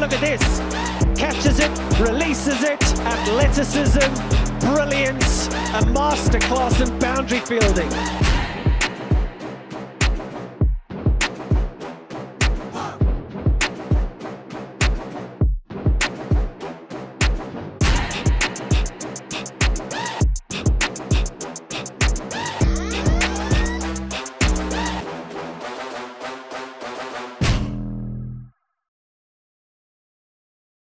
have a look at this. Catches it, releases it, athleticism, brilliance, a masterclass in boundary fielding.